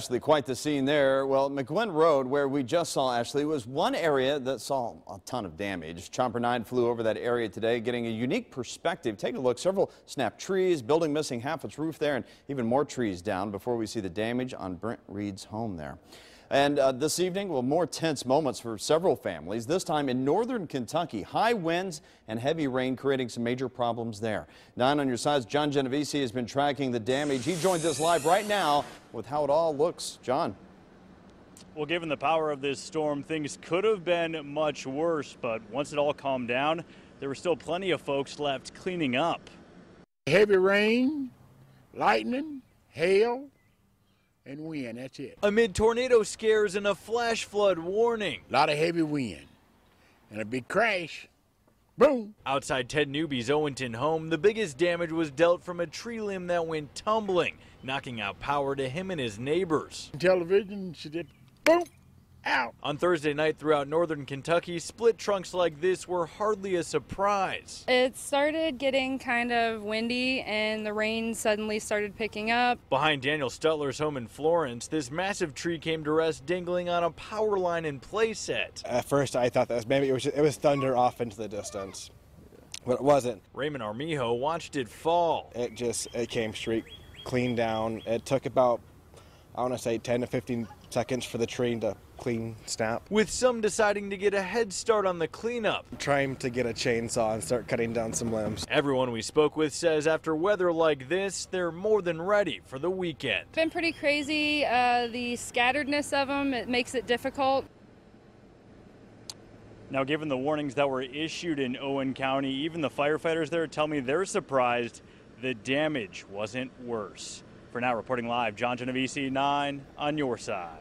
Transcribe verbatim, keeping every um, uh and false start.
Actually, quite the scene there. Well, McGuinn Road, where we just saw Ashley, was one area that saw a ton of damage. Chopper nine flew over that area today, getting a unique perspective. Take a look. Several snapped trees, building missing half its roof there, and even more trees down before we see the damage on Brent Reed's home there. And uh, this evening, well, more tense moments for several families, this time in northern Kentucky. High winds and heavy rain creating some major problems there. Nine on Your Side's John Genovese has been tracking the damage. He joins us live right now with how it all looks. John. Well, given the power of this storm, things could have been much worse, but once it all calmed down, there were still plenty of folks left cleaning up. Heavy rain, lightning, hail, and wind, that's it. Amid tornado scares and a flash flood warning. A lot of heavy wind and a big crash. Boom! Outside Ted Newby's Owenton home, the biggest damage was dealt from a tree limb that went tumbling, knocking out power to him and his neighbors. Television, she did boom, out. On Thursday night throughout northern Kentucky, split trunks like this were hardly a surprise. It started getting kind of windy and the rain suddenly started picking up. Behind Daniel Stutler's home in Florence, this massive tree came to rest dangling on a power line and playset. At first I thought that was maybe it was, just, it was thunder off into the distance, but it wasn't. Raymond Armijo watched it fall. It just it came straight clean down. It took about, I want to say, ten to fifteen seconds for the train to clean snap. With some deciding to get a head start on the cleanup. Trying to get a chainsaw and start cutting down some limbs. Everyone we spoke with says after weather like this, they're more than ready for the weekend. It's been pretty crazy. Uh, the scatteredness of them, it makes it difficult. Now, given the warnings that were issued in Owen County, even the firefighters there tell me they're surprised the damage wasn't worse. For now, reporting live, John Genovese, nine on Your Side.